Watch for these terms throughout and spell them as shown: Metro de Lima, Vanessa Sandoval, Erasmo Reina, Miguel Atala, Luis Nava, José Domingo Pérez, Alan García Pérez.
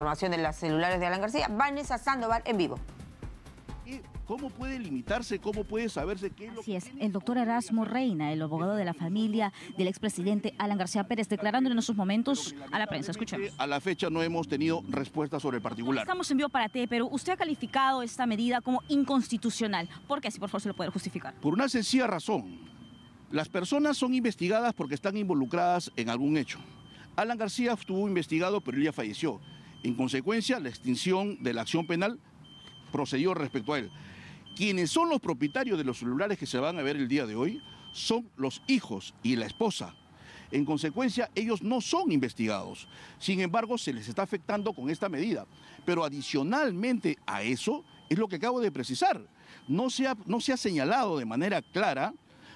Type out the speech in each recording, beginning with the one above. Información de las celulares de Alan García, Vanessa Sandoval en vivo. ¿Cómo puede limitarse? ¿Cómo puede saberse qué es lo que...? Así es, el doctor Erasmo Reina, el abogado de la familia del expresidente Alan García Pérez, declarando en esos momentos a la prensa. Escuchemos. A la fecha no hemos tenido respuesta sobre el particular. Estamos en vivo para ti, pero usted ha calificado esta medida como inconstitucional. ¿Por qué? Si por favor se lo puede justificar. Por una sencilla razón. Las personas son investigadas porque están involucradas en algún hecho. Alan García estuvo investigado, pero él ya falleció. En consecuencia, la extinción de la acción penal procedió respecto a él. Quienes son los propietarios de los celulares que se van a ver el día de hoy son los hijos y la esposa. En consecuencia, ellos no son investigados. Sin embargo, se les está afectando con esta medida. Pero adicionalmente a eso, es lo que acabo de precisar. No se ha señalado de manera clara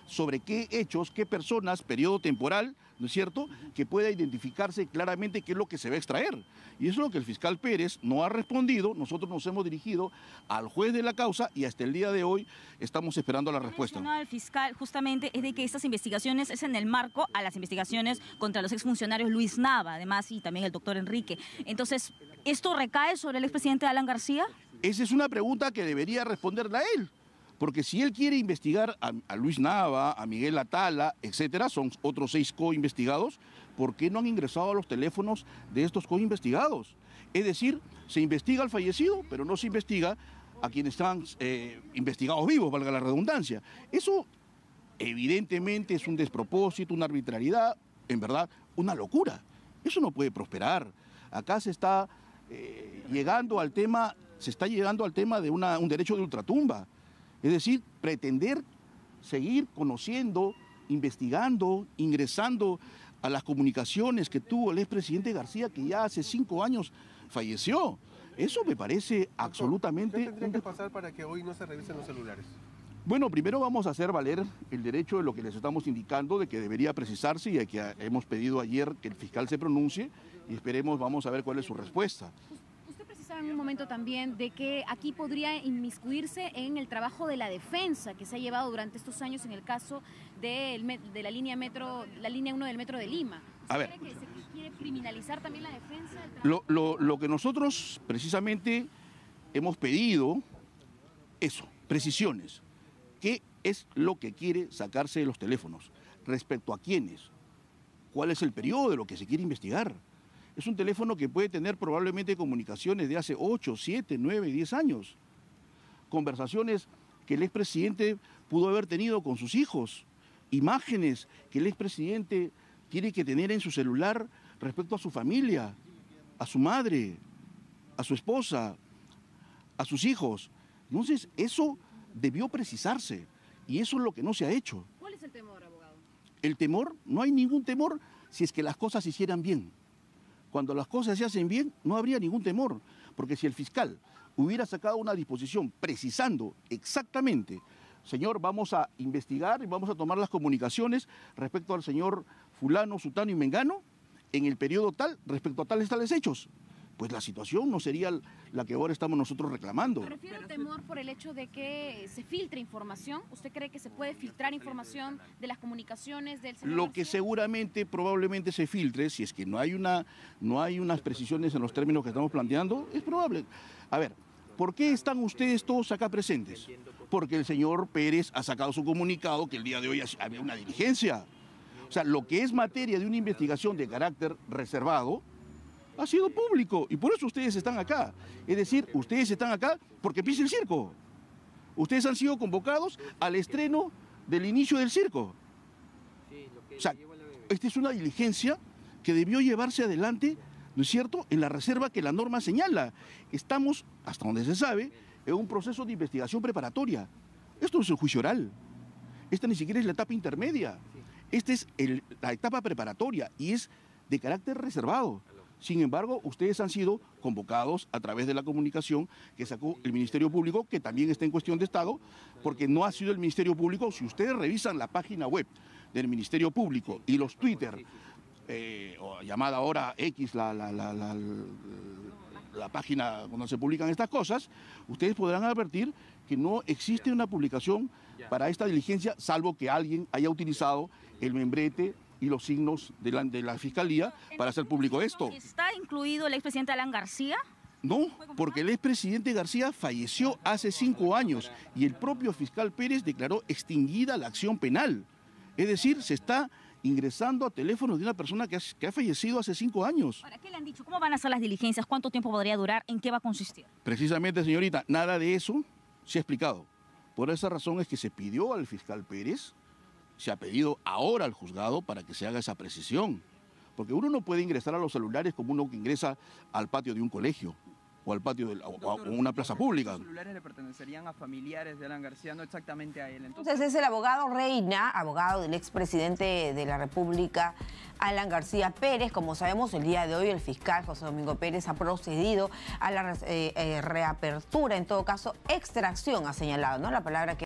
sobre qué hechos, qué personas, periodo temporal, ¿no es cierto?, que pueda identificarse claramente qué es lo que se va a extraer. Y eso es lo que el fiscal Pérez no ha respondido. Nosotros nos hemos dirigido al juez de la causa y hasta el día de hoy estamos esperando la respuesta. Lo que mencionó el fiscal justamente es de que estas investigaciones es en el marco a las investigaciones contra los exfuncionarios Luis Nava, además, y también el doctor Enrique. Entonces, ¿esto recae sobre el expresidente Alan García? Esa es una pregunta que debería responderla a él. Porque si él quiere investigar a Luis Nava, a Miguel Atala, etcétera, son otros 6 co-investigados, ¿por qué no han ingresado a los teléfonos de estos co-investigados? Es decir, se investiga al fallecido, pero no se investiga a quienes están investigados vivos, valga la redundancia. Eso evidentemente es un despropósito, una arbitrariedad, en verdad, una locura. Eso no puede prosperar. Acá se está llegando al tema, de un derecho de ultratumba. Es decir, pretender seguir conociendo, investigando, ingresando a las comunicaciones que tuvo el expresidente García, que ya hace 5 años falleció. Eso me parece absolutamente... ¿Qué tendría que pasar para que hoy no se revisen los celulares? Bueno, primero vamos a hacer valer el derecho de lo que les estamos indicando, de que debería precisarse, y de que hemos pedido ayer que el fiscal se pronuncie, y esperemos, vamos a ver cuál es su respuesta. En un momento también de que aquí podría inmiscuirse en el trabajo de la defensa que se ha llevado durante estos años en el caso de la línea metro, la línea 1 del Metro de Lima. A ver, ¿cree que se quiere criminalizar también la defensa? Lo que nosotros precisamente hemos pedido, eso, precisiones. ¿Qué es lo que quiere sacarse de los teléfonos? ¿Respecto a quiénes? ¿Cuál es el periodo de lo que se quiere investigar? Es un teléfono que puede tener probablemente comunicaciones de hace 8, 7, 9, 10 años. Conversaciones que el expresidente pudo haber tenido con sus hijos. Imágenes que el expresidente tiene que tener en su celular respecto a su familia, a su madre, a su esposa, a sus hijos. Entonces, eso debió precisarse y eso es lo que no se ha hecho. ¿Cuál es el temor, abogado? El temor, no hay ningún temor si es que las cosas se hicieran bien. Cuando las cosas se hacen bien, no habría ningún temor, porque si el fiscal hubiera sacado una disposición precisando exactamente, señor, vamos a investigar y vamos a tomar las comunicaciones respecto al señor fulano, sutano y mengano, en el periodo tal, respecto a tales hechos, pues la situación no sería la que ahora estamos nosotros reclamando. Me refiero al temor por el hecho de que se filtre información. ¿Usted cree que se puede filtrar información de las comunicaciones del señor? Lo que seguramente, probablemente se filtre, si es que no hay unas precisiones en los términos que estamos planteando, es probable. A ver, ¿por qué están ustedes todos acá presentes? Porque el señor Pérez ha sacado su comunicado que el día de hoy había una diligencia. O sea, lo que es materia de una investigación de carácter reservado ha sido público y por eso ustedes están acá. Es decir, ustedes están acá porque pisa el circo. Ustedes han sido convocados al estreno del inicio del circo. O sea, esta es una diligencia que debió llevarse adelante, ¿no es cierto?, en la reserva que la norma señala. Estamos, hasta donde se sabe, en un proceso de investigación preparatoria. Esto es el juicio oral. Esta ni siquiera es la etapa intermedia. Esta es la etapa preparatoria y es de carácter reservado. Sin embargo, ustedes han sido convocados a través de la comunicación que sacó el Ministerio Público, que también está en cuestión de Estado, porque no ha sido el Ministerio Público. Si ustedes revisan la página web del Ministerio Público y los Twitter, o llamada ahora X, la página donde se publican estas cosas, ustedes podrán advertir que no existe una publicación para esta diligencia, salvo que alguien haya utilizado el membrete y los signos de la Fiscalía para hacer público esto. ¿Está incluido el expresidente Alan García? No, porque el expresidente García falleció hace 5 años y el propio fiscal Pérez declaró extinguida la acción penal. Es decir, se está ingresando a teléfonos de una persona que ha fallecido hace 5 años. ¿Para qué le han dicho? ¿Cómo van a ser las diligencias? ¿Cuánto tiempo podría durar? ¿En qué va a consistir? Precisamente, señorita, nada de eso se ha explicado. Por esa razón es que se pidió al fiscal Pérez, se ha pedido ahora al juzgado para que se haga esa precisión. Porque uno no puede ingresar a los celulares como uno que ingresa al patio de un colegio o al patio de una plaza pública. Los celulares le pertenecerían a familiares de Alan García, no exactamente a él. Entonces es el abogado Reina, abogado del expresidente de la República, Alan García Pérez. Como sabemos, el día de hoy el fiscal José Domingo Pérez ha procedido a la reapertura, en todo caso, extracción, ha señalado, ¿no? La palabra que